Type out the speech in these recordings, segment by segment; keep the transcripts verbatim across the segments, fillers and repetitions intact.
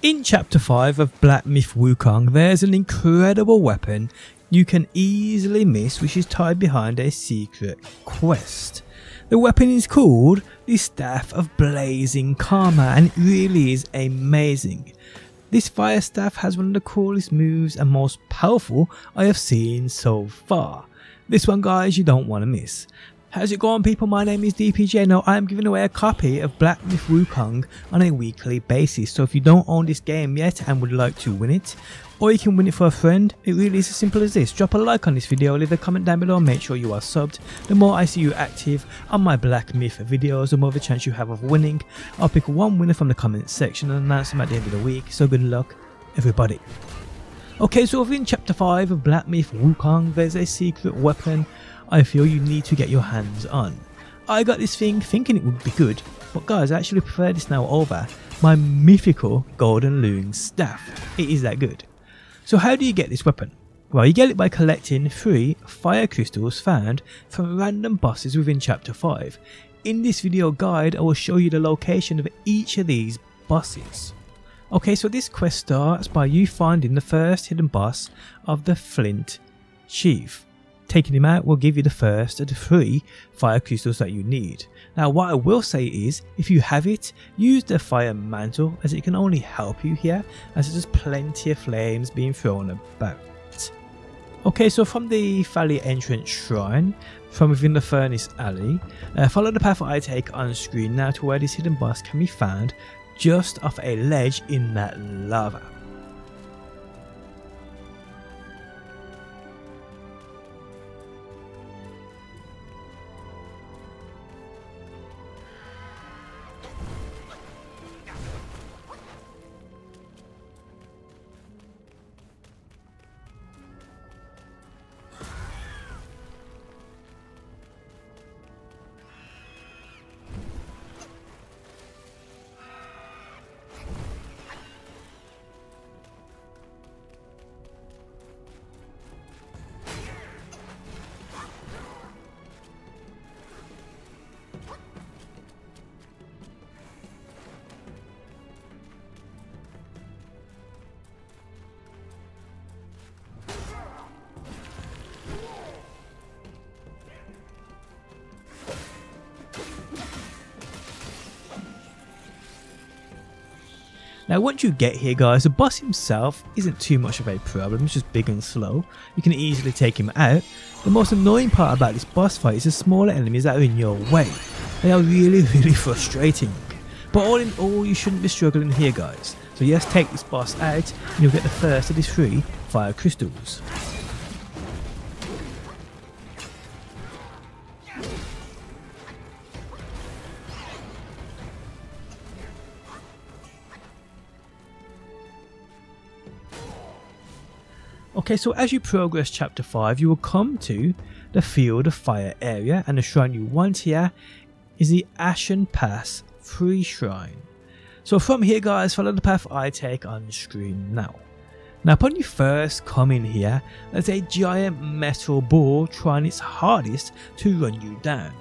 In Chapter five of Black Myth Wukong, there's an incredible weapon you can easily miss which is tied behind a secret quest. The weapon is called the Staff of Blazing Karma and it really is amazing. This fire staff has one of the coolest moves and most powerful I have seen so far. This one, guys, you don't want to miss. How's it going, people? My name is D P J. Now I am giving away a copy of Black Myth Wukong on a weekly basis, so if you don't own this game yet and would like to win it, or you can win it for a friend, it really is as simple as this. Drop a like on this video, leave a comment down below and make sure you are subbed. The more I see you active on my Black Myth videos, the more of a chance you have of winning. I'll pick one winner from the comments section and announce them at the end of the week, so good luck everybody. Okay, so within Chapter five of Black Myth Wukong, there's a secret weapon I feel you need to get your hands on. I got this thing thinking it would be good, but guys, I actually prefer this now over my mythical Golden Loon Staff. It is that good. So how do you get this weapon? Well, you get it by collecting three fire crystals found from random bosses within Chapter five. In this video guide, I will show you the location of each of these bosses. Okay, so this quest starts by you finding the first hidden boss of the Flint Chief. Taking him out will give you the first of the three fire crystals that you need. Now what I will say is, if you have it, use the fire mantle as it can only help you here, as there's plenty of flames being thrown about. Okay, so from the Valley Entrance Shrine, from within the Furnace Alley, uh, follow the path I take on screen now to where this hidden boss can be found just off a ledge in that lava. Now once you get here, guys, the boss himself isn't too much of a problem, it's just big and slow. You can easily take him out. The most annoying part about this boss fight is the smaller enemies that are in your way. They are really really frustrating. But all in all, you shouldn't be struggling here, guys. So yes, take this boss out and you'll get the first of these three fire crystals. Okay, so as you progress Chapter five, you will come to the Field of Fire area, and the shrine you want here is the Ashen Pass Free Shrine. So from here, guys, follow the path I take on screen now. Now upon you first come in here, there's a giant metal ball trying its hardest to run you down.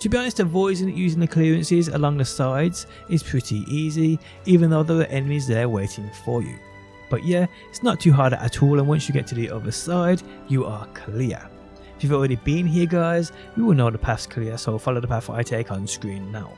To be honest, avoiding using the clearances along the sides is pretty easy, even though there are enemies there waiting for you. But yeah, it's not too hard at all, and once you get to the other side, you are clear. If you've already been here, guys, you will know the path's clear, so follow the path I take on screen now.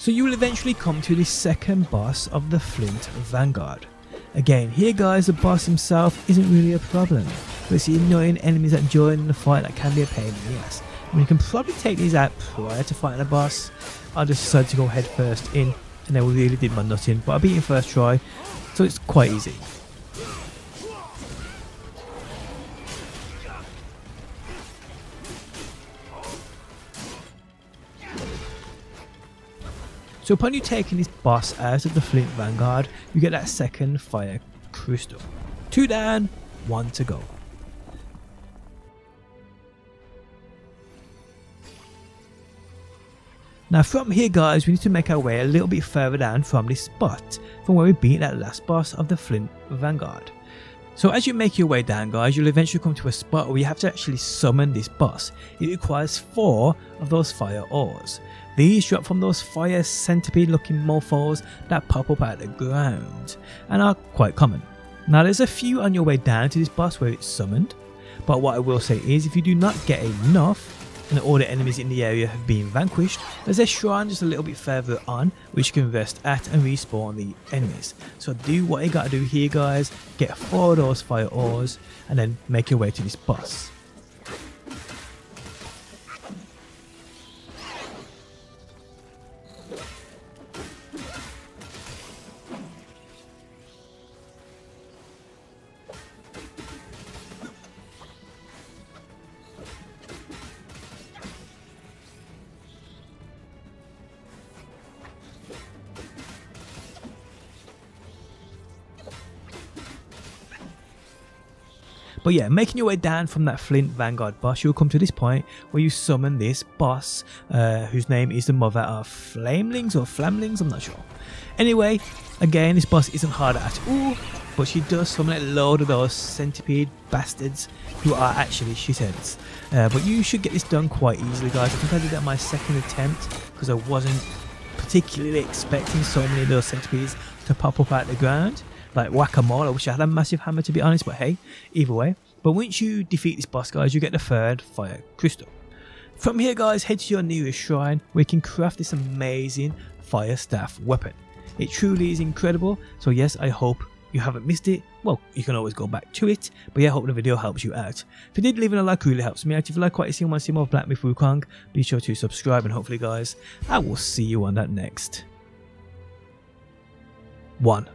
So you will eventually come to the second boss of the Flint Vanguard. Again, here guys, the boss himself isn't really a problem. But the annoying enemies that join the fight that can be a pain in the ass. I mean, you can probably take these out prior to fighting a boss. I just decided to go head first in, and they really did my nutting, but I beat him first try, so it's quite easy. So upon you taking this boss out of the Flint Vanguard, you get that second fire crystal. Two down, one to go. Now from here guys, we need to make our way a little bit further down from this spot, from where we beat that last boss of the Flint Vanguard. So as you make your way down guys, you'll eventually come to a spot where you have to actually summon this boss. It requires four of those fire ores. These drop from those fire centipede looking mofos that pop up out of the ground and are quite common. Now there's a few on your way down to this boss where it's summoned, but what I will say is if you do not get enough and all the enemies in the area have been vanquished, there's a shrine just a little bit further on which you can rest at and respawn the enemies. So do what you gotta do here guys, get four of those fire ores and then make your way to this boss. But yeah, making your way down from that Flint Vanguard boss, you'll come to this point where you summon this boss, uh, whose name is the Mother of Flamelings or Flamlings, I'm not sure. Anyway, again, this boss isn't hard at all, but she does summon a load of those centipede bastards who are actually shitheads. Uh, but you should get this done quite easily, guys. I think I did that my second attempt because I wasn't particularly expecting so many of those centipedes to pop up out of the ground. Like whack-a-mole. I wish I had a massive hammer to be honest, but hey, either way. But once you defeat this boss guys, you get the third fire crystal. From here guys, head to your nearest shrine where you can craft this amazing fire staff weapon. It truly is incredible, so yes, I hope you haven't missed it. Well, you can always go back to it, but yeah, I hope the video helps you out. If you did, leaving a like really helps me out. If you like what you see and want to see more of Black Myth Wukong, be sure to subscribe, and hopefully guys, I will see you on that next one.